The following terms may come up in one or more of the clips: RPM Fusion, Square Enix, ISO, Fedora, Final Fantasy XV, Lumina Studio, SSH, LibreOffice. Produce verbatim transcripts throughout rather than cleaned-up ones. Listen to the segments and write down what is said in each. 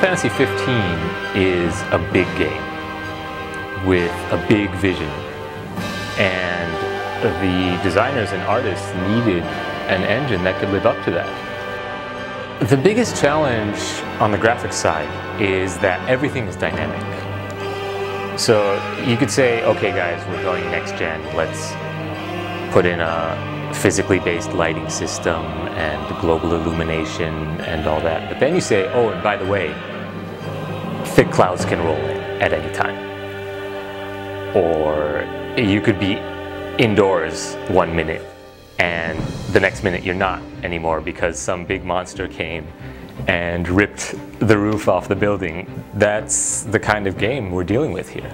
Final Fantasy fifteen is a big game with a big vision, and the designers and artists needed an engine that could live up to that. The biggest challenge on the graphics side is that everything is dynamic. So you could say, okay guys, we're going next gen, let's put in a physically based lighting system and global illumination and all that. But then you say, oh, and by the way, thick clouds can roll in at any time. Or you could be indoors one minute and the next minute you're not anymore because some big monster came and ripped the roof off the building. That's the kind of game we're dealing with here.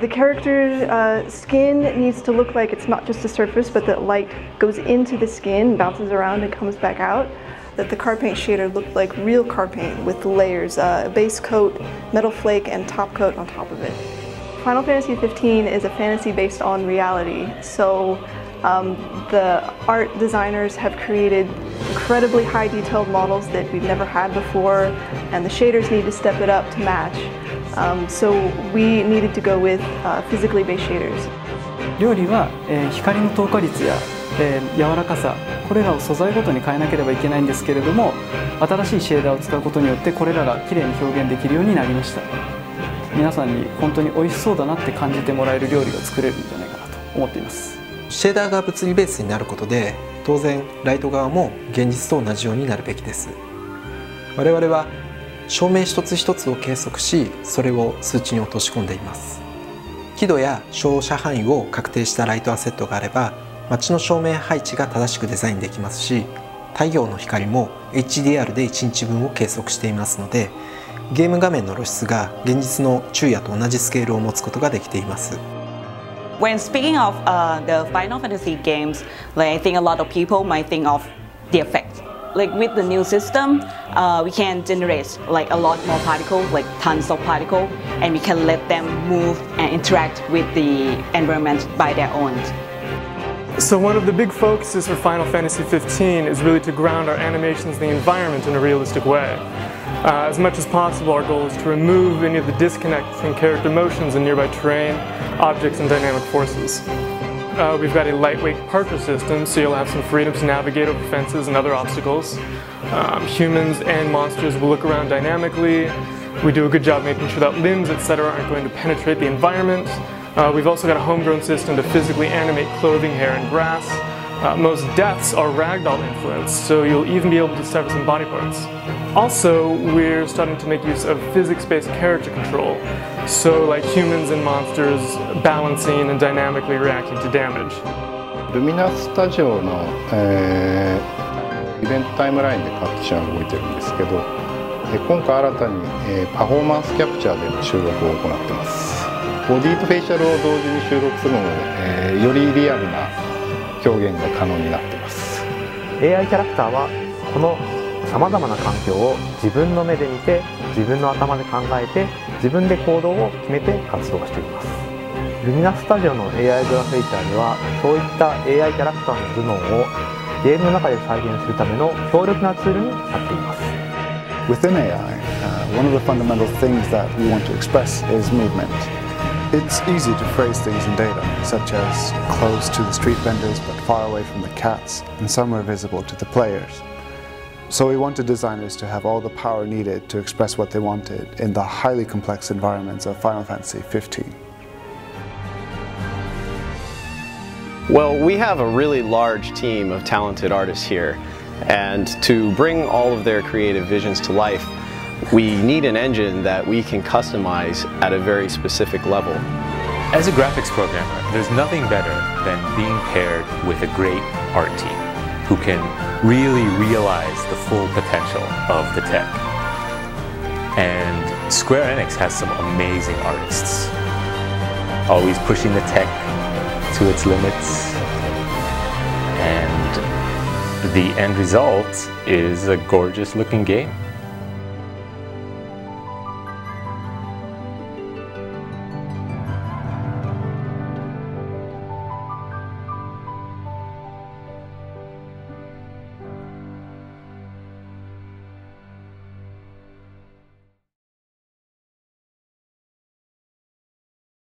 The character's uh, skin needs to look like it's not just a surface, but that light goes into the skin, bounces around and comes back out. That the car paint shader looked like real car paint with layers, uh, a base coat, metal flake, and top coat on top of it. Final Fantasy fifteen is a fantasy based on reality, so um, the art designers have created incredibly high detailed models that we've never had before, and the shaders need to step it up to match. Um, so we needed to go with uh, physically based shaders. 料理は、えー、光の透過率や、えー、柔らかさ、これらを素材ごとに変えなければいけないんですけれども、新しいシェーダーを使うことによってこれらがきれいに表現できるようになりました。 皆さんに本当に美味しそうだなって感じてもらえる料理が作れるんじゃないかなと思っています。シェーダーが物理ベースになることで、当然ライト側も現実と同じようになるべきです。我々は照明一つ一つを計測し、それを数値に落とし込んでいます。輝度や照射範囲を確定したライトアセットがあれば、街の照明配置が正しくデザインできますし、太陽の光も エイチディーアール でいちにちぶんを計測していますので、 ゲーム画面の露出が現実の昼夜と同じスケールを持つことができています。 When speaking of uh, the Final Fantasy games, like, I think a lot of people might think of the effect. Like with the new system, uh, we can generate like a lot more particles, like tons of particles, and we can let them move and interact with the environment by their own. So one of the big focuses for Final Fantasy fifteen is really to ground our animations in the environment in a realistic way. Uh, as much as possible, our goal is to remove any of the disconnects from character motions and nearby terrain, objects, and dynamic forces. Uh, we've got a lightweight parkour system, so you'll have some freedom to navigate over fences and other obstacles. Um, humans and monsters will look around dynamically. We do a good job making sure that limbs, et cetera aren't going to penetrate the environment. Uh, we've also got a homegrown system to physically animate clothing, hair, and grass. Uh, most deaths are ragdoll influenced, so you'll even be able to sever some body parts. Also, we're starting to make use of physics-based character control, so like humans and monsters balancing and dynamically reacting to damage. Lumina Studio のイベントタイムラインで各社動いてるんですけど、今回新たにパフォーマンスキャプチャーでの収録を行ってます。ボディとフェイシャルを同時に収録するので、よりリアルな 表現が可能になっています。 エーアイ キャラクターはこのさまざまな環境を自分の目で見て、自分の頭で考えて、自分で行動を決めて活動しています。ルミナスタジオの エーアイ グラフィーチャーでは、そういった エーアイ キャラクターの頭脳をゲームの中で再現するための強力なツールになっています。 Within A I, uh, one of the fundamental things that we want to express is movement. It's easy to phrase things in data, such as close to the street vendors but far away from the cats, and somewhere visible to the players. So we wanted designers to have all the power needed to express what they wanted in the highly complex environments of Final Fantasy fifteen. Well, we have a really large team of talented artists here, and to bring all of their creative visions to life, we need an engine that we can customize at a very specific level. As a graphics programmer, there's nothing better than being paired with a great art team who can really realize the full potential of the tech. And Square Enix has some amazing artists, always pushing the tech to its limits. And the end result is a gorgeous looking game.